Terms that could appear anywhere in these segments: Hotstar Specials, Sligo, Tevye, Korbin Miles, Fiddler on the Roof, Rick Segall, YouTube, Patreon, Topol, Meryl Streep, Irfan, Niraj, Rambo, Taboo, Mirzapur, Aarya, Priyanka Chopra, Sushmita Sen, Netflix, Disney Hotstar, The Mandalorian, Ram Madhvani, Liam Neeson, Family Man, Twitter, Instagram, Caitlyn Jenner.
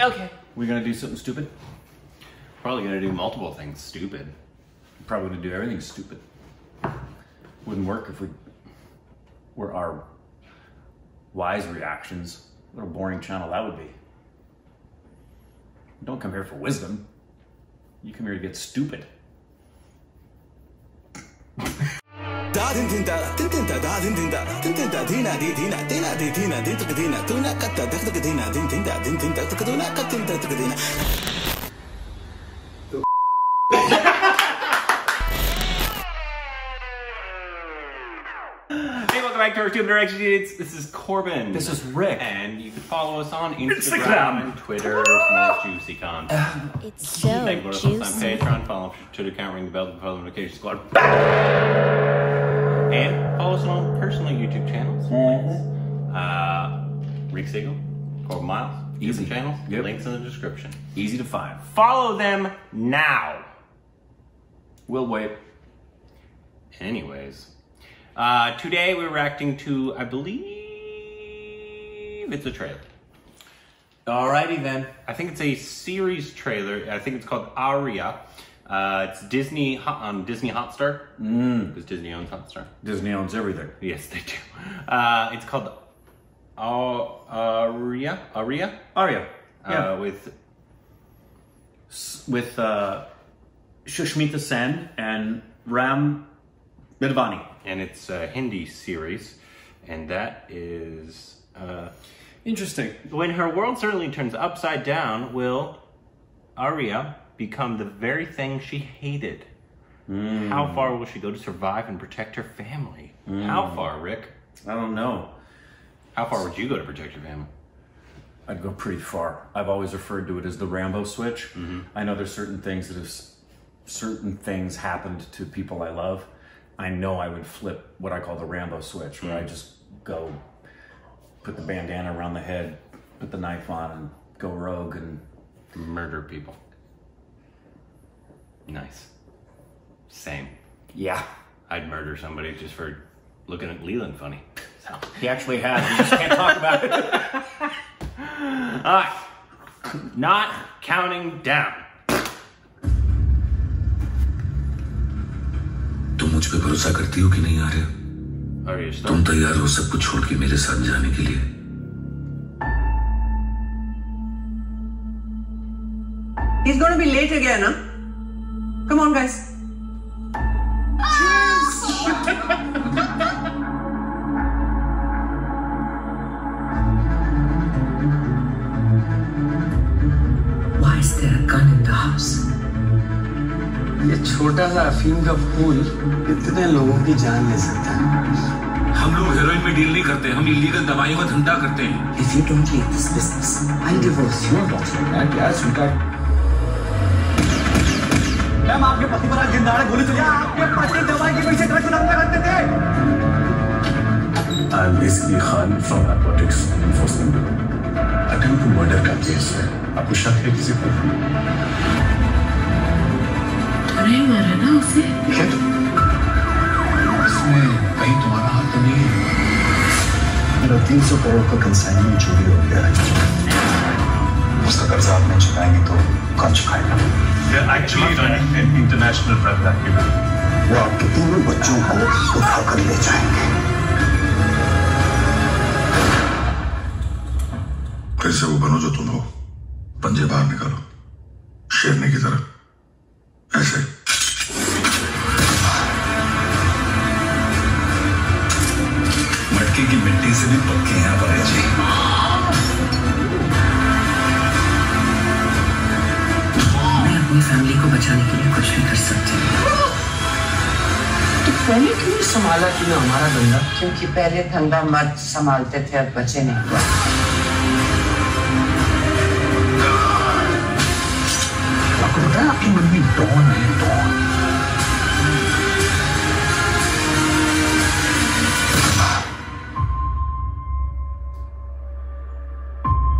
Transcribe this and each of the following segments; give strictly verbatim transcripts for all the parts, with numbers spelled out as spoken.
Okay. We gonna do something stupid? Probably gonna do multiple things stupid. Probably gonna do everything stupid. Wouldn't work if we were our wise reactions. What a boring channel that would be. You don't come here for wisdom. You come here to get stupid. Back to our Tube Direction Dudes. This is Korbin. This is Rick. And you can follow us on Instagram, Instagram. and Twitter ah. for more juicy content. It's so Thank you juicy. Us on Patreon. Follow us on Twitter account. Ring the bell to follow the notification squad. Bah! And follow us on personal YouTube channels. Yes. Uh, Rick Segall, Korbin Miles. Easy channels. Yep. Links in the description. Easy to find. Follow them now. We'll wait. Anyways. Uh, today we're reacting to, I believe, it's a trailer. Alrighty then. I think it's a series trailer. I think it's called Aarya. Uh, it's Disney hot, on Disney Hotstar. Mm. Because Disney owns Hotstar. Disney owns everything. Yes, they do. Uh, it's called Aarya. Aarya. Aarya. Yeah. Uh, with S with uh, Sushmita Sen and Ram Madhvani. And it's a Hindi series, and that is uh, interesting. When her world certainly turns upside down, will Aarya become the very thing she hated? Mm. How far will she go to survive and protect her family? Mm. How far, Rick? I don't know. How far would you go to protect your family? I'd go pretty far. I've always referred to it as the Rambo switch. Mm-hmm. I know there's certain things that have certain things happened to people I love. I know I would flip what I call the Rambo switch, where mm. I just go put the bandana around the head, put the knife on, and go rogue and murder people. Nice. Same. Yeah. I'd murder somebody just for looking at Leland funny. So. He actually has. We just can't talk about it. All right. Not counting down. मुझ पे भरोसा करती हो कि नहीं आ रहे हो तुम तैयार हो सब कुछ छोड़ के मेरे साथ जाने के लिए He's going to be late again, huh? Come on, guys. Why is there a gun in the house? ये छोटा सा अफीम का फूल इतने लोगों की जान ले सकता है हम लोग हेरोइन में डील नहीं करते हम इलीगल दवाइयों का धंधा करते हैं If you don't leave this business, I'll divorce you. क्या सुनता मैम आपके पति पर आज गिरदार गोली चली आपके पति दवाई के पीछे ट्रक चलाने करते थे I'm basically Khan from Narcotics Enforcement Bureau. Attempt to murder का केस है आपको शक है किसी पर नहीं मारा ना उसे उसमें कहीं तुम्हारा हाथ तो नहीं है मेरा तीन सौ करोड़ का कंसाइनमेंट चोरी हो गया है उसका कर्जा आप नहीं चुकाएंगे तो कौन चुकाएगा इंटरनेशनल ड्रग एक्टिविटी वो आपके तीनों बच्चों को उठाकर ले जाएंगे फिर से वो बनो जो तुम हो पंजे बाहर निकालो शेरने की तरह ऐसे की मिट्टी से भी पक्के हैं आप आर्या जी मैं अपनी फैमिली को बचाने के लिए कुछ भी कर सकती हूँ तो पहले क्यों संभाला कि हमारा धंधा क्योंकि पहले धंधा मर्द संभालते थे अब बचे नहीं आपको पता है आपकी मम्मी डॉन है डॉन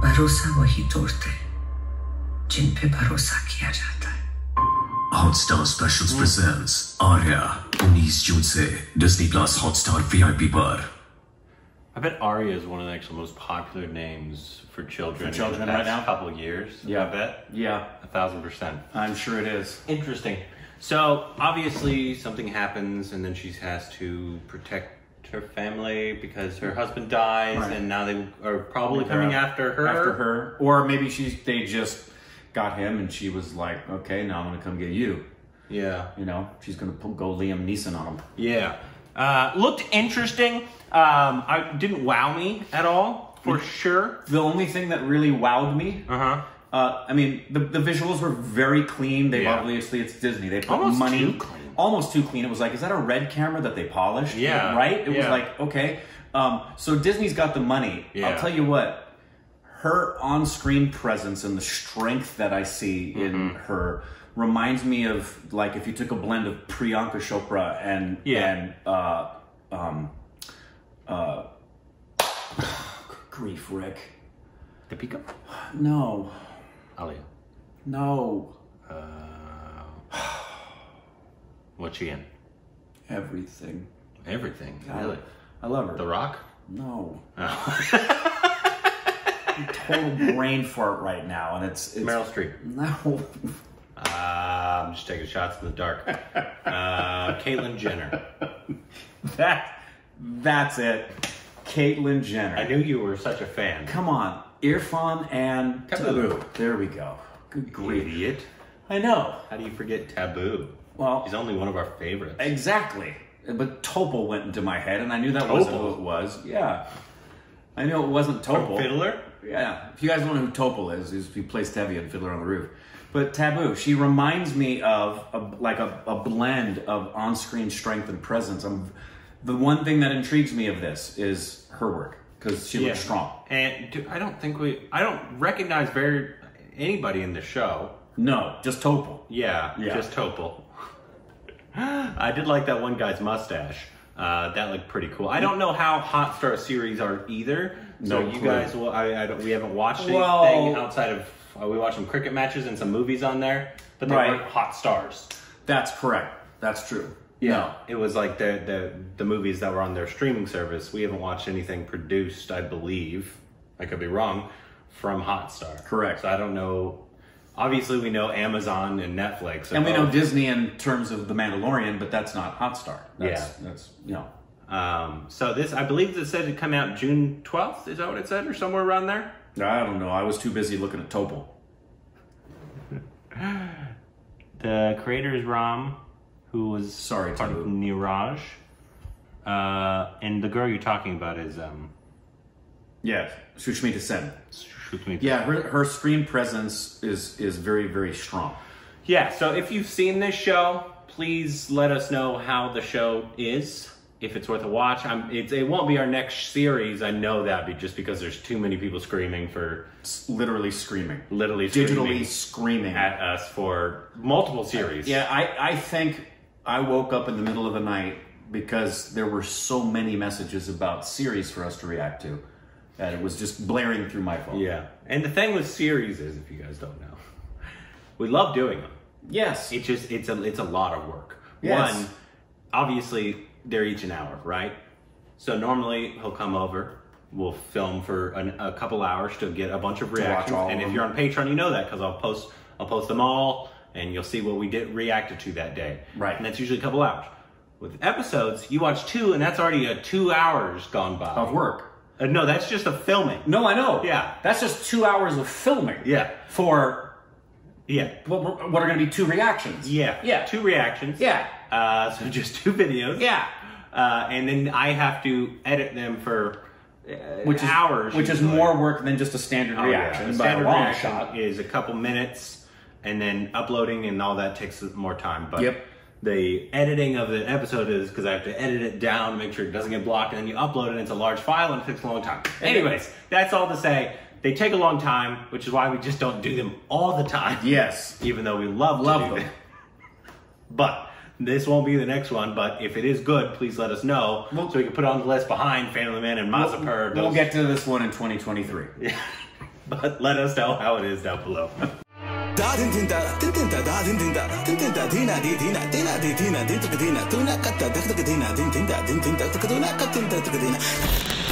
भरोसा वही तोड़ते जिन पे भरोसा किया जाता है Hotstar Specials presents Aarya उन्नीस जून से Disney Plus Hotstar V I P पर I bet Aarya is one of the actual most popular names for children, for children in the past right now? couple of years. Yeah, I bet. Yeah. A thousand percent. I'm sure it is. Interesting. So, obviously, something happens, and then she has to protect her family because her husband dies, right. and now they are probably They're coming up, after her. After her. Or maybe she's, they just got him, and she was like, okay, now I'm going to come get you. Yeah. You know, she's going to go Liam Neeson on him. Yeah. Uh, looked interesting. Um, I didn't wow me at all, for sure. The only thing that really wowed me... Uh-huh. Uh, I mean, the, the visuals were very clean. They yeah. obviously, it's Disney. They put almost money... Almost too clean. Almost too clean. It was like, is that a red camera that they polished? Yeah. Right? It yeah. was like, okay. Um, so Disney's got the money. Yeah. I'll tell you what. Her on-screen presence and the strength that I see mm-hmm. in her... reminds me of, like, if you took a blend of Priyanka Chopra and, yeah. and, uh, um, uh, grief, Rick. The Pico? No. Aarya. No. Uh, what's she in? Everything. Everything? God, really? I love her. The Rock? No. Oh. Total brain fart right now, and it's... it's Meryl Streep. No. Uh, I'm just taking shots in the dark. Uh, Caitlyn Jenner. That, that's it. Caitlyn Jenner. I knew you were such a fan. Come on. Irfan and Taboo. Taboo. There we go. Good grief. Idiot. I know. How do you forget Taboo? Well, he's only one of our favorites. Exactly. But Topol went into my head, and I knew that Topol. wasn't who it was. Yeah. I knew it wasn't Topol. Or Fiddler? Yeah. If you guys don't know who Topol is, he plays Tevye in Fiddler on the Roof. But Taboo, she reminds me of a, like a, a blend of on-screen strength and presence. I'm, the one thing that intrigues me of this is her work, because she yeah. looks strong. And dude, I don't think we, I don't recognize very anybody in the show. No, just Topol. Yeah, yeah. just Topol. I did like that one guy's mustache. Uh, that looked pretty cool. I don't know how Hotstar series are either. So no you clue. guys, will, I, I don't, we haven't watched anything well, outside of. Uh, we watched some cricket matches and some movies on there, but they right. weren't hot stars. That's correct. That's true. Yeah. No, it was like the, the the movies that were on their streaming service. We haven't watched anything produced, I believe, I could be wrong, from Hotstar. Correct. So I don't know. Obviously, we know Amazon and Netflix. And we know Disney in terms of The Mandalorian, but that's not Hotstar. That's, yeah. That's, you know. Um, so this, I believe it said it'd come out June twelfth. Is that what it said? Or somewhere around there? I don't know. I was too busy looking at Topol. The creator is Ram, who was Sorry, part Taboo. of Niraj. Uh, and the girl you're talking about is... Um, yeah, Sushmita Sen. Sushmita. Yeah, her, her screen presence is, is very, very strong. Yeah, so if you've seen this show, please let us know how the show is. If it's worth a watch, I'm, it, it won't be our next series. I know that, just because there's too many people screaming for... Literally screaming. Literally Digitally screaming. Digitally screaming. At us for multiple series. I, yeah, I, I think I woke up in the middle of the night because there were so many messages about series for us to react to that it was just blaring through my phone. Yeah. And the thing with series is, if you guys don't know, we love doing them. Yes. It's just, it's a, it's a lot of work. Yes. One, obviously... They're each an hour, right? So normally he'll come over, we'll film for an, a couple hours to get a bunch of reactions. And if you're on Patreon, you know that because I'll post, I'll post them all, and you'll see what we did reacted to that day. Right. And that's usually a couple hours. With episodes, you watch two, and that's already a two hours gone by of work. Uh, no, that's just a filming. No, I know. Yeah, that's just two hours of filming. Yeah. For yeah, what, what are going to be two reactions? Yeah. Yeah. Two reactions. Yeah. Uh, so just two videos. Yeah. Uh, and then I have to edit them for uh, which is, hours. Which usually. is more work than just a standard oh, reaction. Yeah. A standard by a long reaction shot. is a couple minutes, and then uploading and all that takes more time. But yep. the editing of the episode is because I have to edit it down, make sure it doesn't get blocked, and then you upload it into a large file, and it takes a long time. Anyways, that's all to say. They take a long time, which is why we just don't do them all the time. Yes. Even though we love, love them. them. But... This won't be the next one, but if it is good, please let us know we'll, so we can put it on the list behind Family Man and Mirzapur. We'll, we'll get to this one in twenty twenty-three. Yeah. But let us know how it is down below.